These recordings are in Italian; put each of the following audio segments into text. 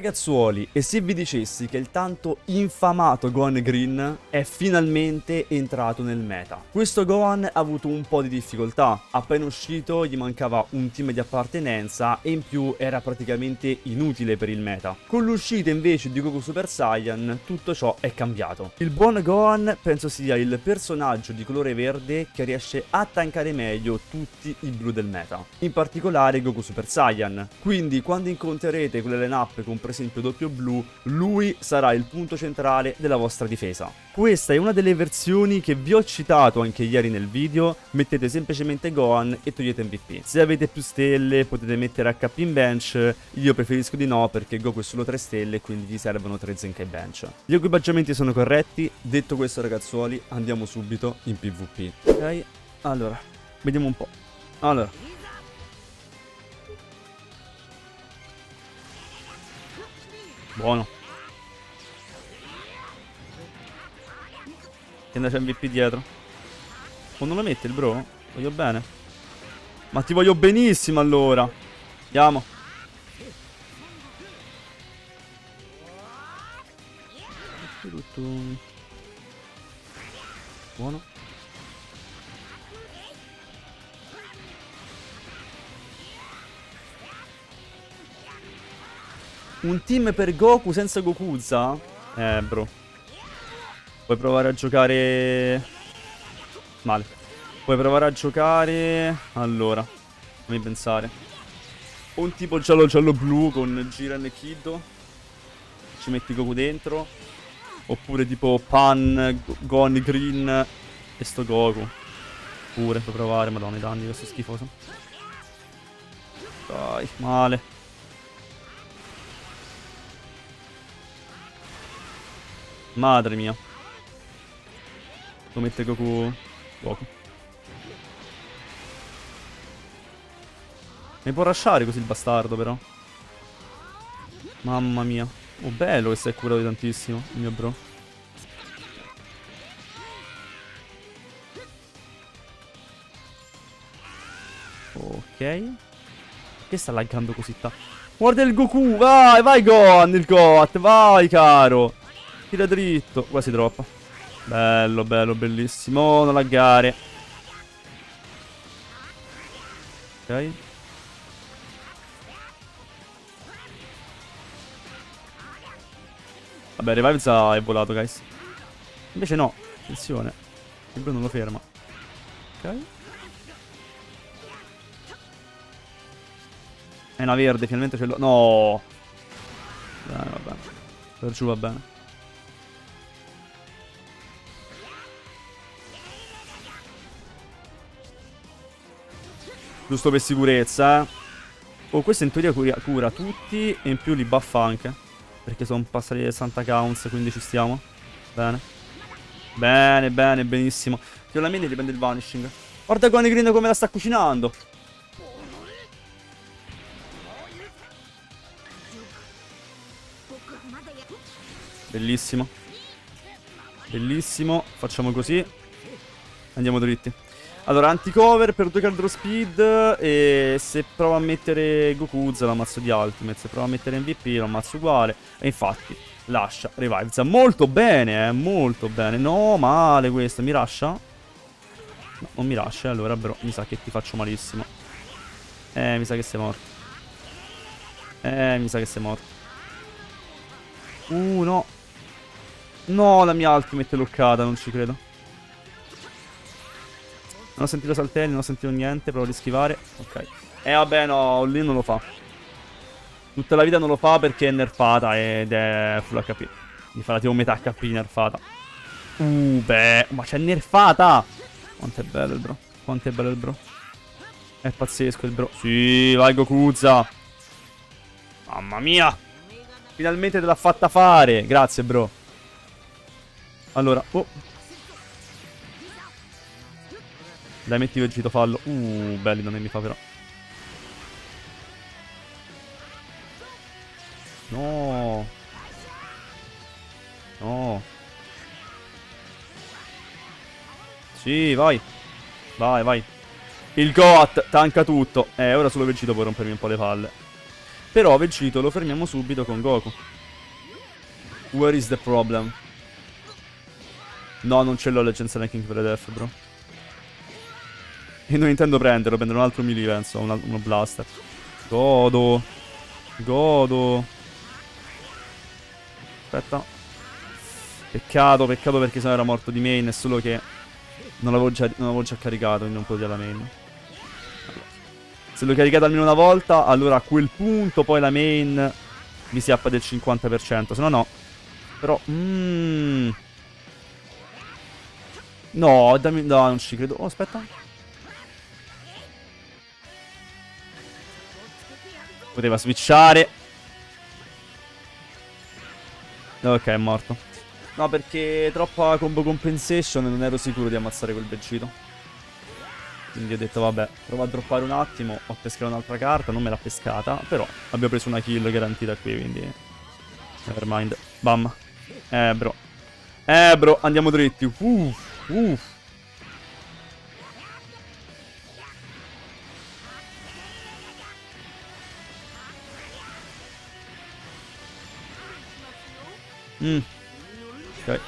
Ragazzuoli, e se vi dicessi che il tanto infamato Gohan Green è finalmente entrato nel meta? Questo Gohan ha avuto un po' di difficoltà, appena uscito gli mancava un team di appartenenza e in più era praticamente inutile per il meta. Con l'uscita invece di Goku Super Saiyan tutto ciò è cambiato. Il buon Gohan penso sia il personaggio di colore verde che riesce a tankare meglio tutti i blu del meta, in particolare Goku Super Saiyan. Quindi quando incontrerete quelle line-up con per esempio doppio blu, lui sarà il punto centrale della vostra difesa. Questa è una delle versioni che vi ho citato anche ieri nel video, mettete semplicemente Gohan e togliete MVP. Se avete più stelle potete mettere HP in bench, io preferisco di no perché Goku è solo 3 stelle quindi gli servono 3 Zenkai bench. Gli equipaggiamenti sono corretti, detto questo ragazzuoli andiamo subito in PvP. Ok, allora, vediamo un po'. Buono. Che c'è MVP dietro. O non lo mette il bro? Voglio bene. Ma ti voglio benissimo allora. Andiamo. Buono. Un team per Goku senza Gokuza? Bro. Puoi provare a giocare... male. Puoi provare a giocare... allora, fammi pensare. Un tipo giallo-giallo-blu con Jiren e Kiddo. Ci metti Goku dentro. Oppure tipo Pan, Gohan Green e sto Goku. Pure, puoi provare. Madonna, i danni, questo è schifoso. Dai, male. Madre mia. Lo mette Goku. Mi può rushare così il bastardo però. Mamma mia. Oh bello che si è curato tantissimo il mio bro. Ok. Che sta laggando così tanto? Guarda il Goku. Vai vai Gohan. Il Goat. Vai caro. Tira dritto, quasi troppo. Bello, bello, bellissimo. Oh, non laggare. Ok. Vabbè, Revive è volato, guys. Invece no, attenzione. Il blu non lo ferma. Ok. È una verde, finalmente ce l'ho. No. Dai, vabbè. Per giù va bene. Giusto per sicurezza, eh. Oh, questo in teoria cura tutti e in più li buffa anche. Perché sono passati 60 counts, quindi ci stiamo. Bene. Bene, bene, benissimo. Io la mini riprende il vanishing. Guarda Gohan Green come la sta cucinando. Bellissimo. Bellissimo. Facciamo così. Andiamo dritti. Allora, anti-cover per 2 card draw speed e se prova a mettere Gokuza lo ammazzo di ultimate, se prova a mettere MVP lo ammazzo uguale. E infatti, lascia, revives. Molto bene, molto bene. No, male questo, mi lascia? No, non mi lascia, allora bro, mi sa che ti faccio malissimo. Mi sa che sei morto. Mi sa che sei morto. No. No, la mia ultimate è loccata, non ci credo. Non ho sentito saltelli, non ho sentito niente, provo a schivare. Ok. Vabbè no, lì non lo fa. Tutta la vita non lo fa perché è nerfata ed è full HP. Mi farà tipo metà HP nerfata. Beh, ma c'è nerfata! Quanto è bello il bro. Quanto è bello il bro. È pazzesco il bro. Sì, vai Gokuza. Mamma mia. Finalmente te l'ha fatta fare. Grazie bro. Allora, dai, metti Vegito, fallo. Belli, non mi fa però. No. No. Sì, vai. Vai, vai. Il Goat tanca tutto. Ora solo Vegito può rompermi un po' le palle. Però Vegito lo fermiamo subito con Goku. Where is the problem? No, non ce l'ho l'agenzia ranking per le def, bro. E non intendo prenderlo, prendere un altro melee, penso, uno blaster. Godo. Godo. Aspetta. Peccato, peccato, perché sennò era morto di main, è solo che non l'avevo già caricato, quindi non potevo la main. Se l'ho caricato almeno una volta, allora a quel punto poi la main mi si appa del 50%, se no no. Però, no, dammi, no, non ci credo. Oh, aspetta. Poteva switchare. Ok, è morto. No, perché troppa combo compensation e non ero sicuro di ammazzare quel Vegito. Quindi ho detto vabbè, provo a droppare un attimo. Ho pescato un'altra carta, non me l'ha pescata. Però abbiamo preso una kill garantita qui, quindi nevermind. Bam. Bro. Bro, andiamo dritti. Uff. Ok.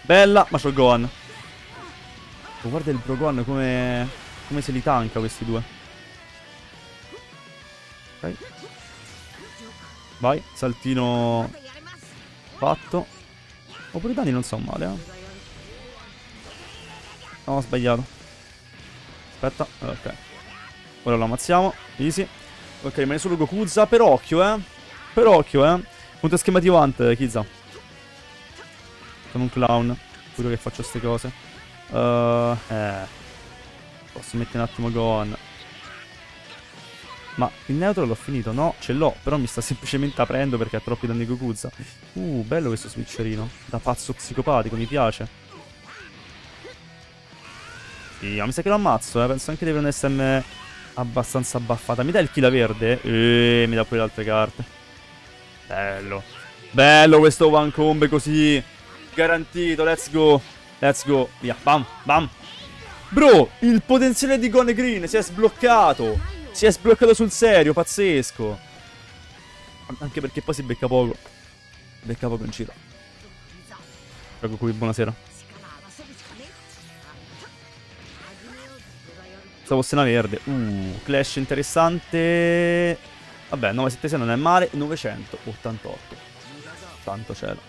Bella, ma c'ho Gohan. Oh, guarda il Bro Gon come se li tanca questi due. Ok. Vai, saltino fatto. Oppure i danni non sono male, eh. No, ho sbagliato. Aspetta, ok. Ora lo ammazziamo, easy. Ok, rimane solo Gokuza, però occhio, eh. Però occhio, eh. Punto schemativo ante, Kiza. Sono un clown, pure che faccio queste cose. Posso mettere un attimo Gohan. Ma il neutro l'ho finito? No, ce l'ho. Però mi sta semplicemente aprendo perché ha troppi danni Gokuza. Bello questo switcherino. Da pazzo psicopatico, mi piace. Sì, mi sa che lo ammazzo, eh. Penso anche di avere un SM abbastanza buffata. Mi dai il Kila verde? Mi dà pure le altre carte. Bello. Bello questo one combo così. Garantito, let's go. Let's go, via, bam, bam. Bro, il potenziale di Gohan Green si è sbloccato. Si è sbloccato sul serio, pazzesco. Anche perché poi si becca poco. Becca poco in giro. Prego qui, buonasera. Stavo fosse una verde. Clash interessante. Vabbè, 976 non è male. 988. Santo cielo.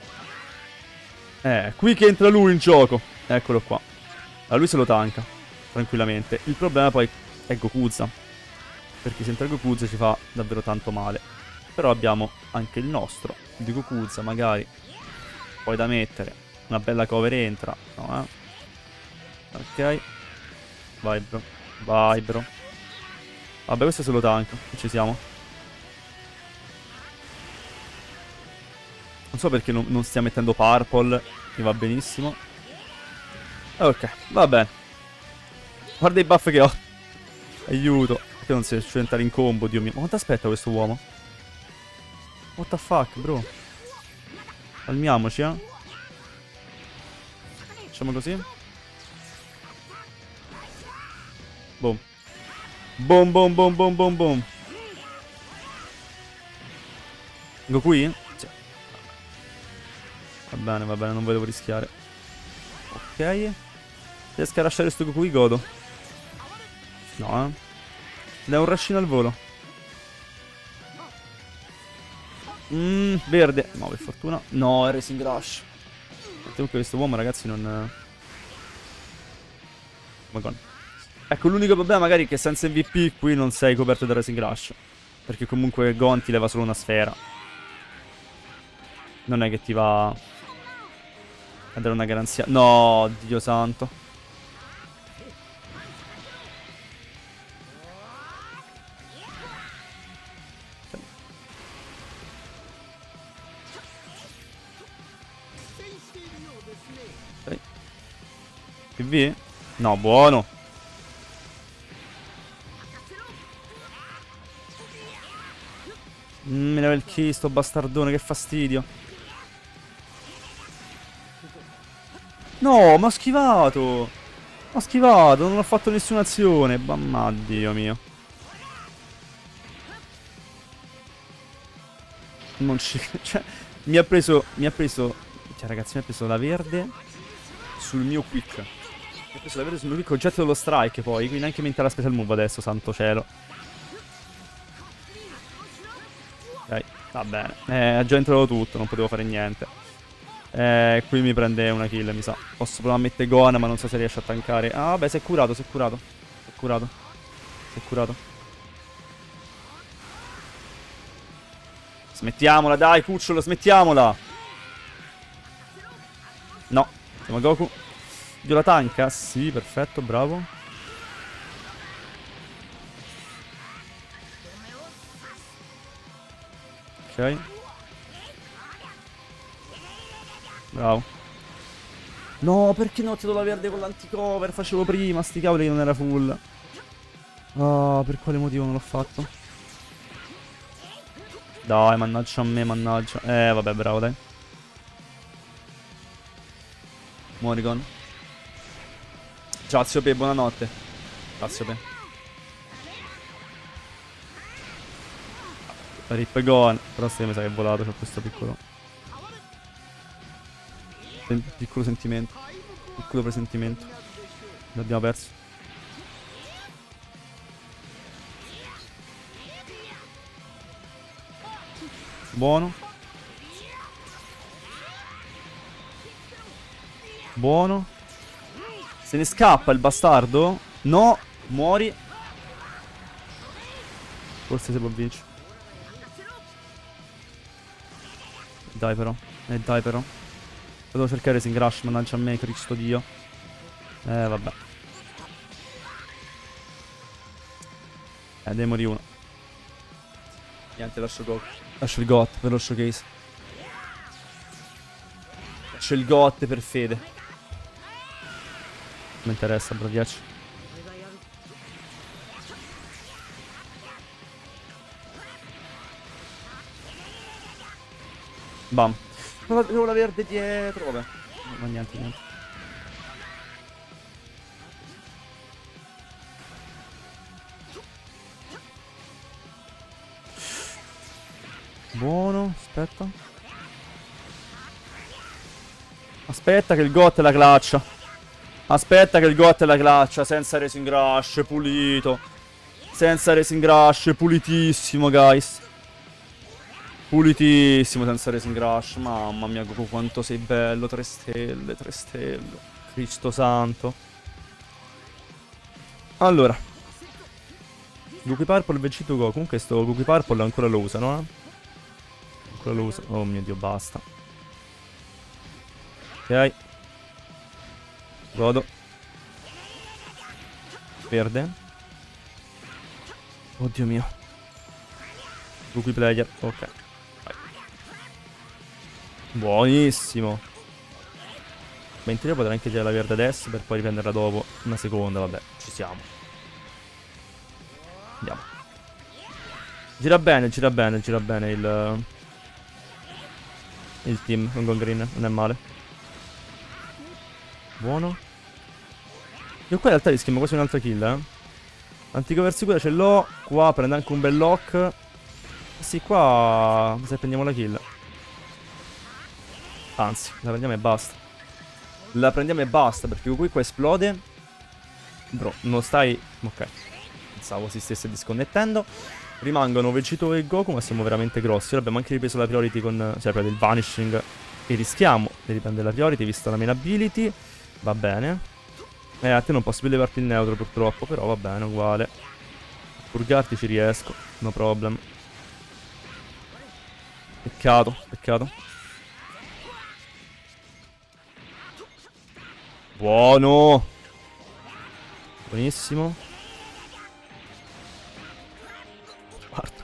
Qui che entra lui in gioco. Eccolo qua. Allora lui se lo tanca tranquillamente. Il problema poi è Gokuza, perché se entra Gokuza ci fa davvero tanto male. Però abbiamo anche il nostro di Gokuza, magari poi da mettere. Una bella cover entra, no, eh? Ok. Vai bro. Vai bro. Vabbè, questo se lo tanca. Ci siamo. Non so perché non stia mettendo purple, mi va benissimo. Ok, va bene. Guarda i buff che ho. Aiuto. Perché non si riesce a entrare in combo, Dio mio. Ma quanto aspetta questo uomo? What the fuck, bro. Calmiamoci, eh. Facciamo così. Boom. Boom, boom, boom, boom, boom, boom. Vengo qui? Va bene, non volevo rischiare. Ok. Riesco a lasciare sto Goku, godo. No, eh. Dai un rushino al volo. Verde. No, per fortuna. No, è Racing Rush. Comunque questo uomo, ragazzi, non... Madonna. Ecco, l'unico problema magari è che senza MVP qui non sei coperto da Racing Rush, perché comunque Gon ti leva solo una sfera. Non è che ti va... a dare una garanzia. No, Dio santo. Okay. Che vi? No, buono. Mi leva il chi, sto bastardone, che fastidio. No, ma ho schivato. Ho schivato, non ho fatto nessuna azione. Mamma Dio mio. non c'è. Cioè, mi ha preso. Cioè, ragazzi, mi ha preso la verde sul mio quick. Mi ha preso la verde sul mio quick, ho oggetto dello strike poi. Quindi anche mentre la special move adesso, santo cielo. Dai, va bene. Ha già entrato tutto, non potevo fare niente. Qui mi prende una kill, mi sa. Posso provare a mettere Gon, ma non so se riesce a tankare. Ah, vabbè, si è curato, si è curato. Si è curato. Si è curato. Smettiamola, dai, cucciolo, smettiamola. No, siamo a Goku. Dio la tanca? Sì, perfetto, bravo. Ok. Bravo. No, perché non ho tirato la verde con l'anticover? Facevo prima, sti cavoli che non era full. Oh, per quale motivo non l'ho fatto? Dai, mannaggia a me, mannaggia. Vabbè, bravo, dai. Muori, Gon. Ciao, zio P, buonanotte. Ciao, zio P. Rip Gon. Però se mi sa che è volato, c'ho questo piccolo... piccolo sentimento, piccolo presentimento. L'abbiamo perso. Buono. Buono. Se ne scappa il bastardo. No, muori. Forse si può vincere. Dai però. Dai però. Devo cercare Racing Rush, mannaggia a me, Cristo Dio. Vabbè. Devo morire uno. Niente, lascio Goku. Lascio il GOT per lo showcase. Lascio il GOT per fede. Non mi interessa, bro, piace. Bam. Avevo la verde dietro, vabbè. Ma niente, niente. Buono, aspetta. Aspetta che il GOT la claccia. Aspetta che il GOT la claccia. Senza Racing Rush, pulito. Senza Racing Rush, pulitissimo, guys. Pulitissimo senza Racing Rush. Mamma mia, Goku, quanto sei bello. 3 stelle, 3 stelle. Cristo santo. Allora. Goku Purple, Vegito, Goku. Comunque sto Goku Purple ancora lo usano, eh. Ancora lo usano. Oh mio Dio, basta. Ok. Godo. Verde. Oddio mio. Goku player. Ok. Buonissimo. Ma in teoria potrei anche tirare la verde adesso per poi riprenderla dopo. Una seconda, vabbè, ci siamo. Andiamo. Gira bene, gira bene, gira bene il team con Gohan Green, non è male. Buono. Io qua in realtà rischio quasi un'altra kill, eh. Anticover sicura ce l'ho. Qua prende anche un bel lock. Sì, qua se prendiamo la kill. Anzi, la prendiamo e basta. La prendiamo e basta, perché Goku qua esplode. Bro, non stai... ok. Pensavo si stesse disconnettendo. Rimangono Vegito e Goku, ma siamo veramente grossi. Ora abbiamo anche ripreso la priority con... cioè, prende il vanishing. E rischiamo di riprendere la priority, vista la main ability. Va bene. A te non posso più levarti il neutro, purtroppo. Però va bene, uguale. A purgarti ci riesco. No problem. Peccato, peccato. Buono. Buonissimo. Guarda.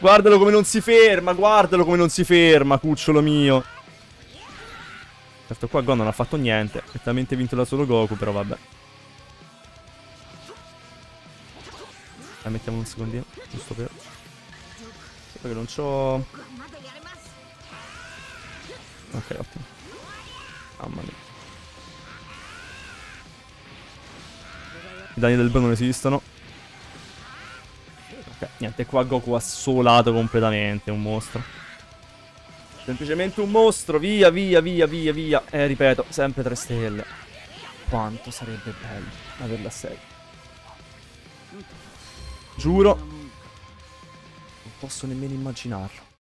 Guardalo come non si ferma. Guardalo come non si ferma, cucciolo mio. Certo qua Gon non ha fatto niente. Certamente vinto da solo Goku, però vabbè. La mettiamo un secondino. Giusto per... sì, perché non c'ho... ok, ottimo. Mamma mia. I danni del bro non esistono. Ok, niente, qua Goku ha solato completamente, un mostro. Semplicemente un mostro. Via, via, via, via, via. E ripeto, sempre 3 stelle. Quanto sarebbe bello averla a 6. Giuro, non posso nemmeno immaginarlo.